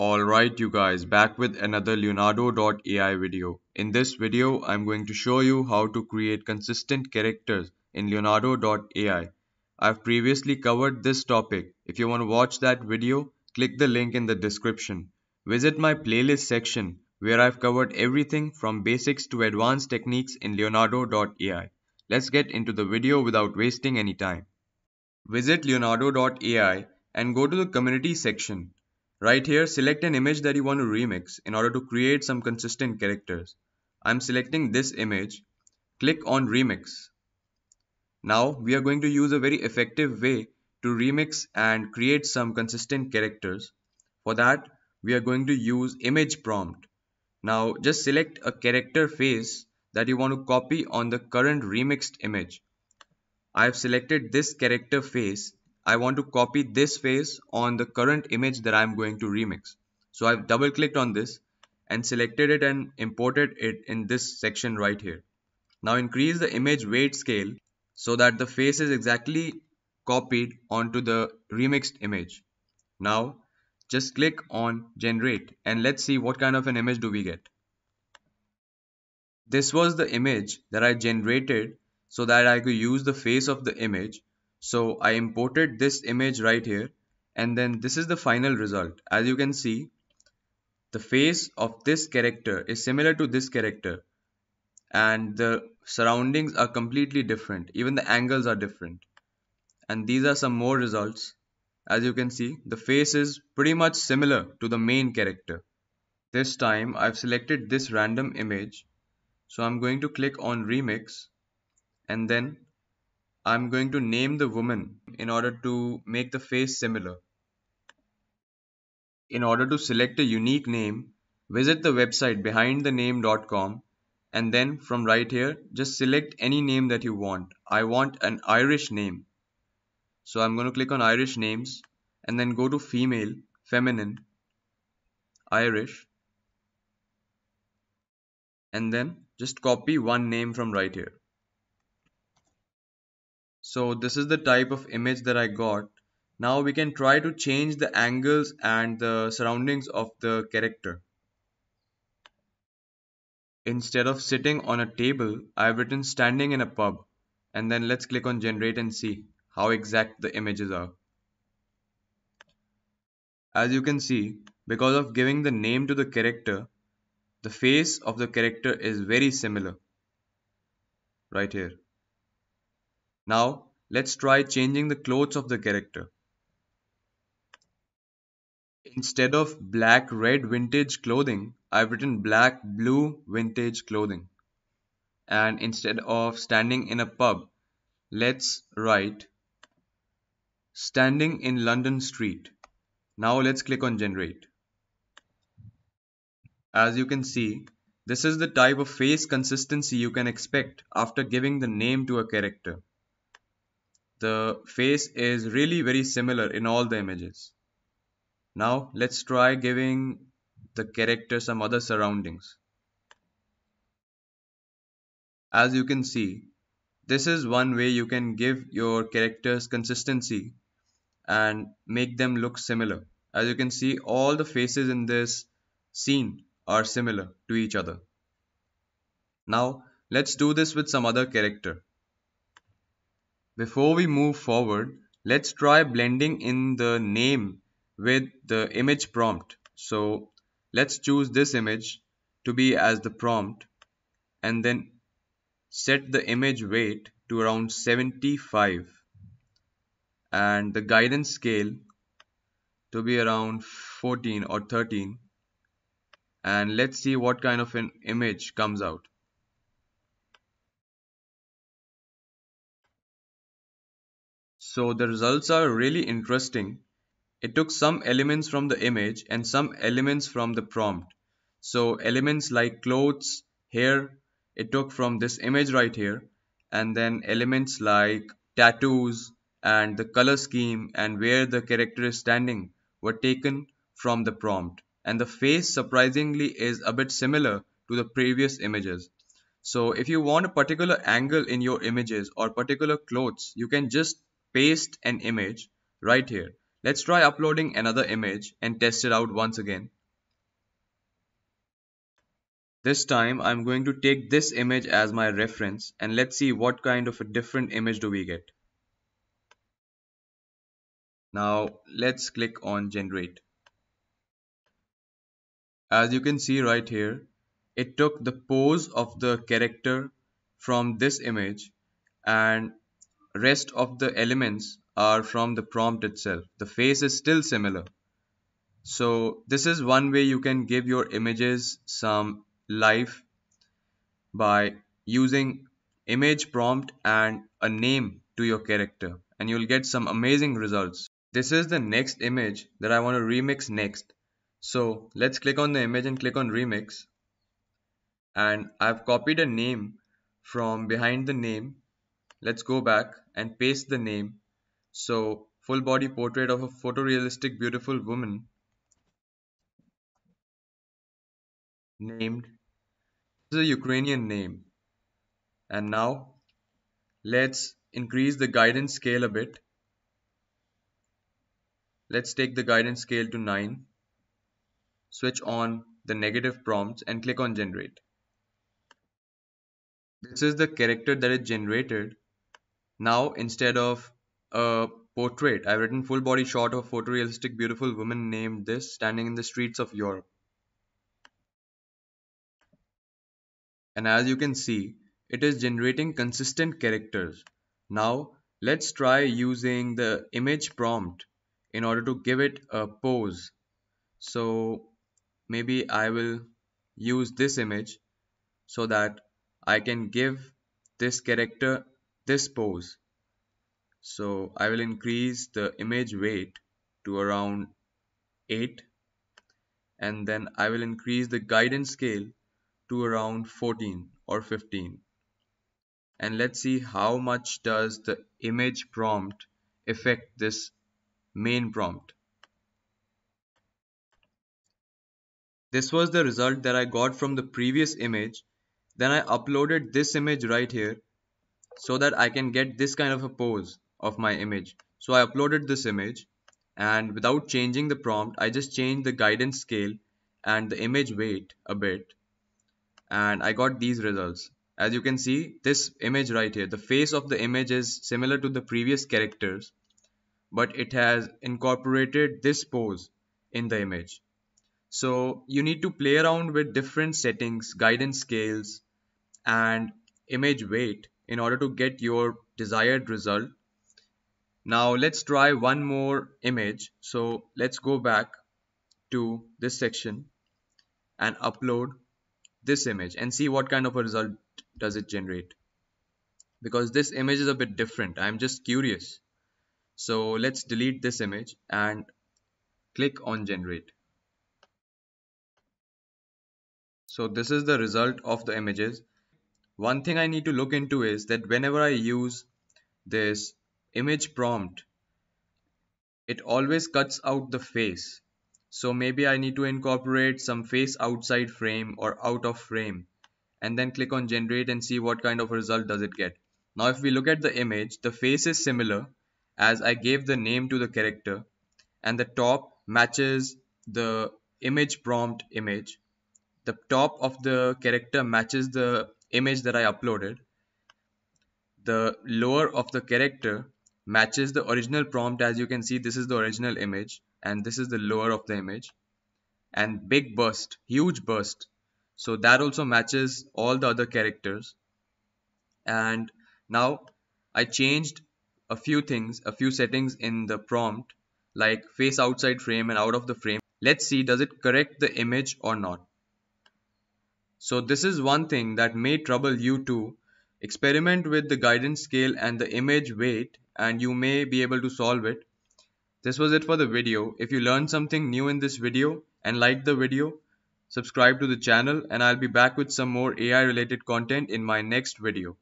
Alright you guys, back with another Leonardo.ai video. In this video, I'm going to show you how to create consistent characters in Leonardo.ai. I've previously covered this topic. If you want to watch that video, click the link in the description. Visit my playlist section where I've covered everything from basics to advanced techniques in Leonardo.ai. Let's get into the video without wasting any time. Visit Leonardo.ai and go to the community section. Right here, select an image that you want to remix in order to create some consistent characters. I'm selecting this image. Click on Remix. Now we are going to use a very effective way to remix and create some consistent characters. For that, we are going to use image prompt. Now just select a character face that you want to copy on the current remixed image. I've selected this character face. I want to copy this face on the current image that I'm going to remix. So I've double clicked on this and selected it and imported it in this section right here. Now increase the image weight scale so that the face is exactly copied onto the remixed image. Now just click on generate and let's see what kind of an image do we get. This was the image that I generated so that I could use the face of the image. So I imported this image right here, and then this is the final result. As you can see, the face of this character is similar to this character and the surroundings are completely different. Even the angles are different. And these are some more results. As you can see, the face is pretty much similar to the main character. This time I've selected this random image. So I'm going to click on remix and then I'm going to name the woman in order to make the face similar. In order to select a unique name, visit the website behindthename.com and then from right here, just select any name that you want. I want an Irish name. So I'm going to click on Irish names and then go to female, feminine, Irish, and then just copy one name from right here. So this is the type of image that I got. Now we can try to change the angles and the surroundings of the character. Instead of sitting on a table, I've written standing in a pub. And then let's click on generate and see how exact the images are. As you can see, because of giving the name to the character, the face of the character is very similar. Right here. Now, let's try changing the clothes of the character. Instead of black, red vintage clothing, I've written black, blue vintage clothing. And instead of standing in a pub, let's write standing in London street. Now let's click on generate. As you can see, this is the type of face consistency you can expect after giving the name to a character. The face is really very similar in all the images. Now let's try giving the character some other surroundings. As you can see, this is one way you can give your characters consistency and make them look similar. As you can see, all the faces in this scene are similar to each other. Now let's do this with some other character. Before we move forward, let's try blending in the name with the image prompt. So let's choose this image to be as the prompt and then set the image weight to around 75 and the guidance scale to be around 14 or 13 and let's see what kind of an image comes out. So the results are really interesting. It took some elements from the image and some elements from the prompt. So elements like clothes, hair, it took from this image right here. And then elements like tattoos and the color scheme and where the character is standing were taken from the prompt. And the face surprisingly is a bit similar to the previous images. So if you want a particular angle in your images or particular clothes, you can just paste an image right here Let's try uploading another image and test it out once again. This time I'm going to take this image as my reference, and let's see what kind of a different image do we get. Now let's click on generate. As you can see right here, it took the pose of the character from this image, and rest of the elements are from the prompt itself. The face is still similar. So this is one way you can give your images some life by using image prompt and a name to your character, and you'll get some amazing results. This is the next image that I want to remix next. So let's click on the image and click on remix, and I've copied a name from behind the name. Let's go back and paste the name. So full body portrait of a photorealistic beautiful woman named, this is a Ukrainian name. And now let's increase the guidance scale a bit. Let's take the guidance scale to 9. Switch on the negative prompts and click on generate. This is the character that is generated. Now instead of a portrait, I've written full body shot of photorealistic beautiful woman named this standing in the streets of Europe. And as you can see, it is generating consistent characters. Now let's try using the image prompt in order to give it a pose. So maybe I will use this image so that I can give this character this pose. So I will increase the image weight to around 8, and then I will increase the guidance scale to around 14 or 15. And let's see how much does the image prompt affect this main prompt. This was the result that I got from the previous image. Then I uploaded this image right here so that I can get this kind of a pose of my image. So I uploaded this image, and without changing the prompt, I just changed the guidance scale and the image weight a bit, and I got these results. As you can see, this image right here, the face of the image is similar to the previous characters, but it has incorporated this pose in the image. So you need to play around with different settings, guidance scales and image weight in order to get your desired result. Now let's try one more image. So let's go back to this section and upload this image and see what kind of a result does it generate, because this image is a bit different. I'm just curious. So let's delete this image and click on generate. So this is the result of the images. One thing I need to look into is that whenever I use this image prompt, it always cuts out the face. So maybe I need to incorporate some face outside frame or out of frame, and then click on generate and see what kind of result does it get. Now if we look at the image, the face is similar as I gave the name to the character, and the top matches the image prompt image. The top of the character matches the image that I uploaded. The lower of the character matches the original prompt. As you can see, this is the original image, and this is the lower of the image. And big burst, huge burst. So that also matches all the other characters. And now I changed a few things, a few settings in the prompt, like face outside frame and out of the frame. Let's see, does it correct the image or not? So this is one thing that may trouble you too. Experiment with the guidance scale and the image weight, and you may be able to solve it. This was it for the video. If you learned something new in this video and liked the video, subscribe to the channel, and I'll be back with some more AI related content in my next video.